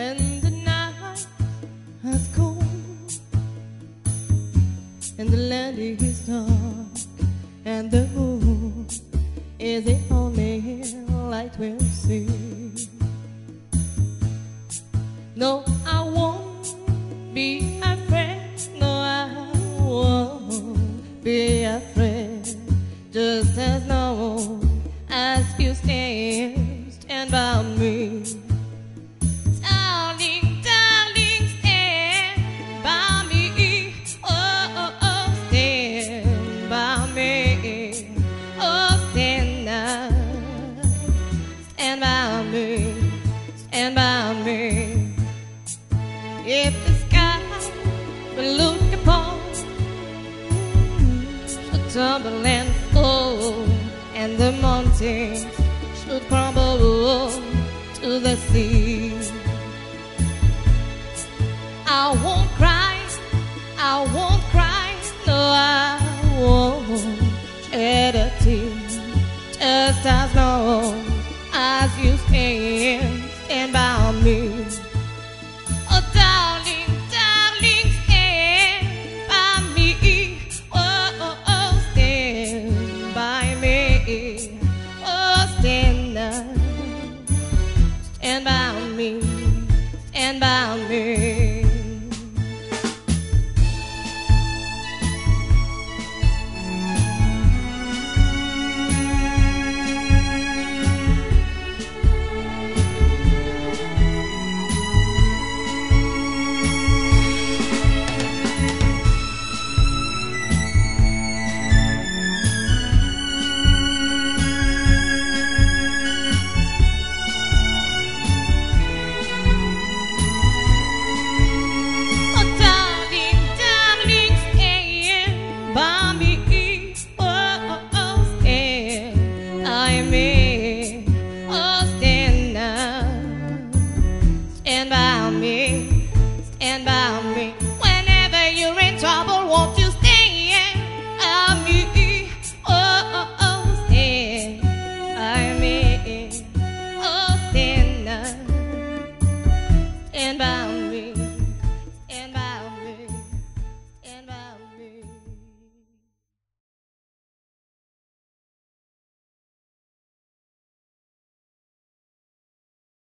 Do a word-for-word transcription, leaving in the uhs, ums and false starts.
when the night has cold and the land is dark and the moon is the only light we'll see. No, I won't be afraid. No, I won't be afraid. Just as long as you stand, stand by me. Stand by me. If the sky we look upon should tumble and fall, and the mountains should crumble to the sea, I won't cry, I won't cry, no, I won't shed a tear. Just as long as you stand, stand by me. Oh, darling, darling, stand by me. Oh, oh, oh, stand by me. Oh, stand up. Stand by me. Stand by me.